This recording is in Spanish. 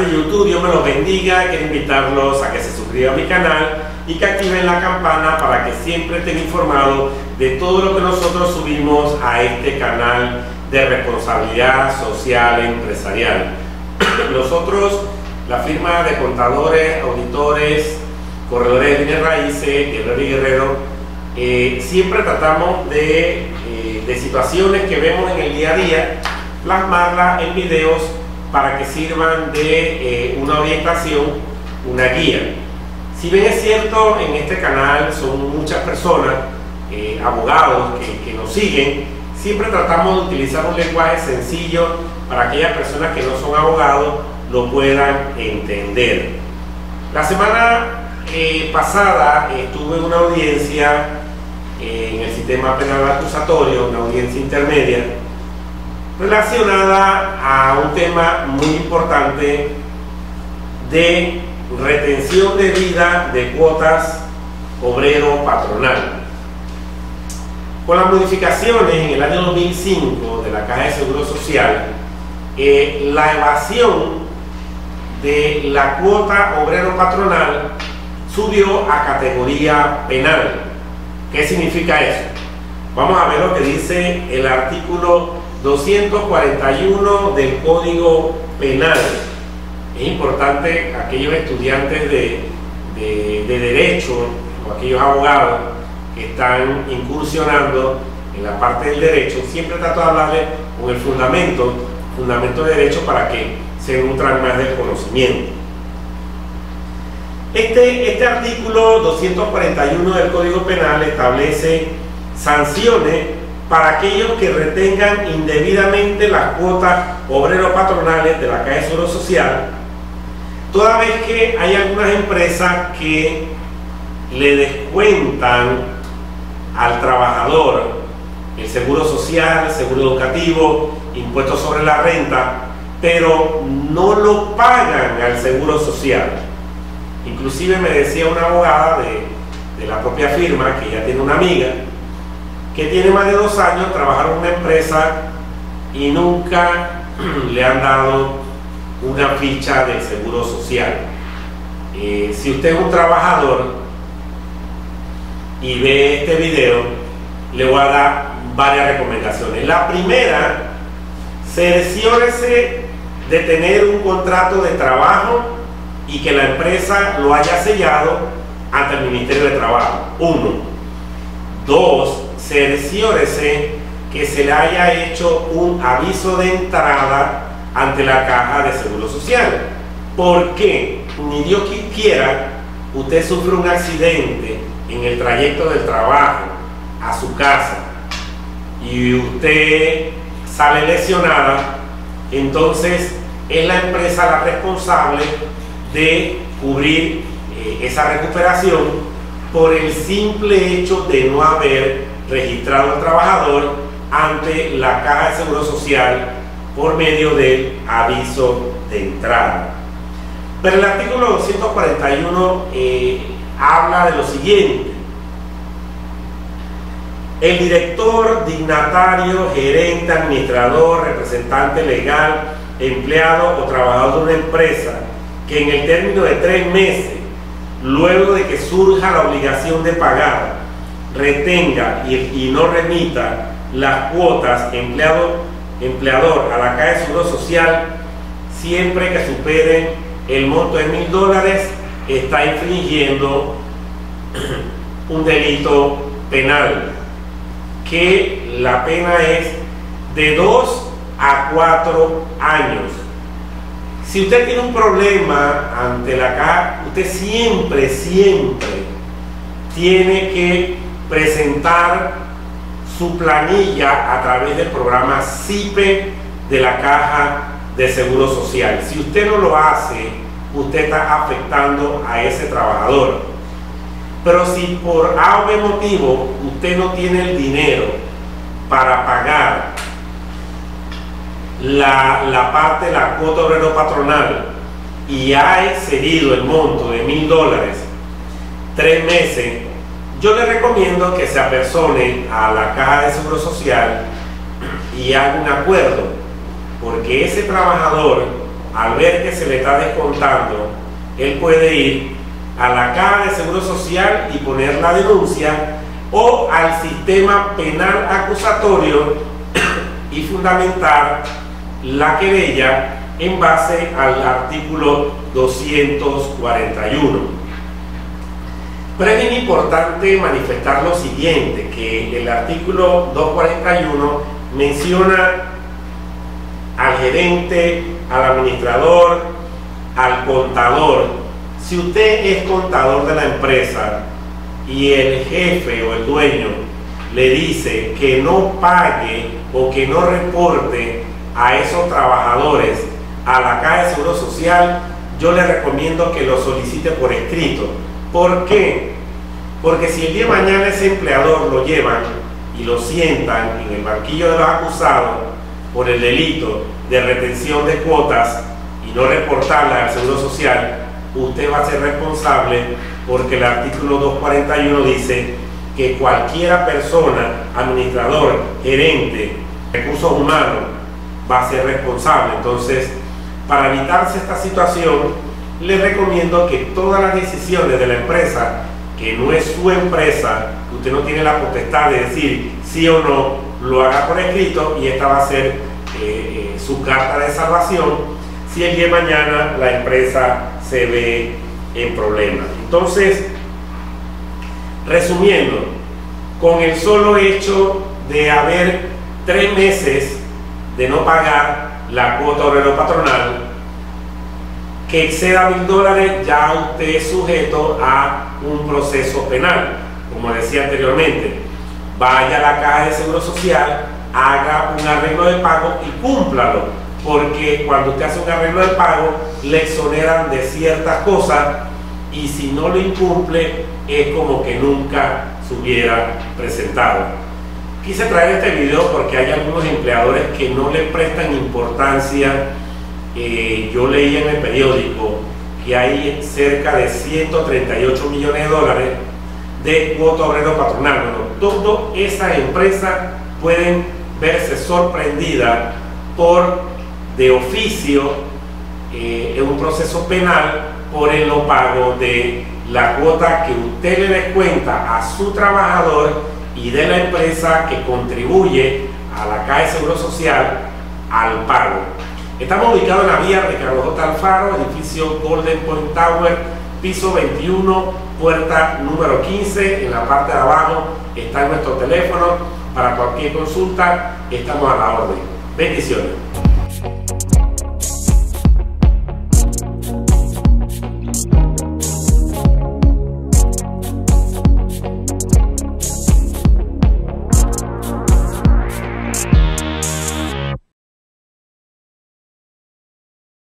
canal de YouTube, Dios me los bendiga. Quiero invitarlos a que se suscriban a mi canal y que activen la campana para que siempre estén informados de todo lo que nosotros subimos a este canal de responsabilidad social e empresarial. Nosotros, la firma de contadores, auditores, corredores de bienes raíces, Guerrero y Guerrero, siempre tratamos de situaciones que vemos en el día a día, plasmarlas en videos para que sirvan de una orientación, una guía. Si bien es cierto, en este canal son muchas personas, abogados que nos siguen, siempre tratamos de utilizar un lenguaje sencillo para aquellas personas que no son abogados lo puedan entender. La semana pasada estuve en una audiencia en el sistema penal acusatorio, una audiencia intermedia, relacionada a un tema muy importante de retención de vida de cuotas obrero-patronal. Con las modificaciones en el año 2005 de la Caja de Seguro Social, la evasión de la cuota obrero-patronal subió a categoría penal. ¿Qué significa eso? Vamos a ver lo que dice el artículo 241 del Código Penal. Es importante aquellos estudiantes de derecho o aquellos abogados que están incursionando en la parte del derecho, siempre trato de hablarles con el fundamento de derecho para que se nutran más del conocimiento. Este artículo 241 del Código Penal establece sanciones para aquellos que retengan indebidamente las cuotas obrero-patronales de la Caja de Seguro Social, toda vez que hay algunas empresas que le descuentan al trabajador el seguro social, el seguro educativo, impuestos sobre la renta, pero no lo pagan al seguro social. Inclusive me decía una abogada de la propia firma, que ya tiene una amiga, que tiene más de 2 años trabajando en una empresa y nunca le han dado una ficha del seguro social. Si usted es un trabajador y ve este video, le voy a dar varias recomendaciones. La primera, cerciórese de tener un contrato de trabajo y que la empresa lo haya sellado ante el Ministerio de Trabajo. 1. 2. Cerciórese que se le haya hecho un aviso de entrada ante la Caja de Seguro Social, porque ni Dios quiera usted sufre un accidente en el trayecto del trabajo a su casa y usted sale lesionada. Entonces es la empresa la responsable de cubrir esa recuperación por el simple hecho de no haber registrado al trabajador ante la Caja de Seguro Social por medio del aviso de entrada. Pero el artículo 241 habla de lo siguiente: el director, dignatario, gerente, administrador, representante legal, empleado o trabajador de una empresa que en el término de 3 meses, luego de que surja la obligación de pagar, retenga y no remita las cuotas empleador a la Caja de Seguro Social, siempre que supere el monto de $1000, está infringiendo un delito penal, que la pena es de 2 a 4 años. Si usted tiene un problema ante la Caja, usted siempre tiene que presentar su planilla a través del programa CIPE de la Caja de Seguro Social. Si usted no lo hace, usted está afectando a ese trabajador. Pero si por A o B motivo usted no tiene el dinero para pagar la parte de la cuota obrero patronal y ha excedido el monto de $1000 3 meses, yo le recomiendo que se apersone a la Caja de Seguro Social y haga un acuerdo, porque ese trabajador al ver que se le está descontando, él puede ir a la Caja de Seguro Social y poner la denuncia, o al sistema penal acusatorio y fundamentar la querella en base al artículo 241. Pero es bien importante manifestar lo siguiente, que el artículo 241 menciona al gerente, al administrador, al contador. Si usted es contador de la empresa y el jefe o el dueño le dice que no pague o que no reporte a esos trabajadores a la Caja de Seguro Social, yo le recomiendo que lo solicite por escrito. ¿Por qué? Porque si el día de mañana ese empleador lo llevan y lo sientan en el banquillo de los acusados por el delito de retención de cuotas y no reportarla al Seguro Social, usted va a ser responsable, porque el artículo 241 dice que cualquiera persona, administrador, gerente, recursos humanos, va a ser responsable. Entonces, para evitarse esta situación, les recomiendo que todas las decisiones de la empresa, que no es su empresa, usted no tiene la potestad de decir sí o no, lo haga por escrito, y esta va a ser su carta de salvación si el día de mañana la empresa se ve en problemas. Entonces, resumiendo, con el solo hecho de haber 3 meses de no pagar la cuota obrero patronal que exceda $1000, ya usted es sujeto a un proceso penal. Como decía anteriormente, vaya a la Caja de Seguro Social, haga un arreglo de pago y cúmplalo, porque cuando usted hace un arreglo de pago le exoneran de ciertas cosas, y si no lo incumple es como que nunca se hubiera presentado. Quise traer este video porque hay algunos empleadores que no le prestan importancia. Yo leí en el periódico que hay cerca de $138 millones de cuota obrero patronal. Bueno, todas esas empresas pueden verse sorprendidas por, de oficio, en un proceso penal por el no pago de la cuota que usted le descuenta a su trabajador y de la empresa que contribuye a la Caja de Seguro Social al pago. Estamos ubicados en la vía Ricardo J. Alfaro, edificio Golden Point Tower, piso 21, puerta número 15. En la parte de abajo está nuestro teléfono. Para cualquier consulta, estamos a la orden. Bendiciones.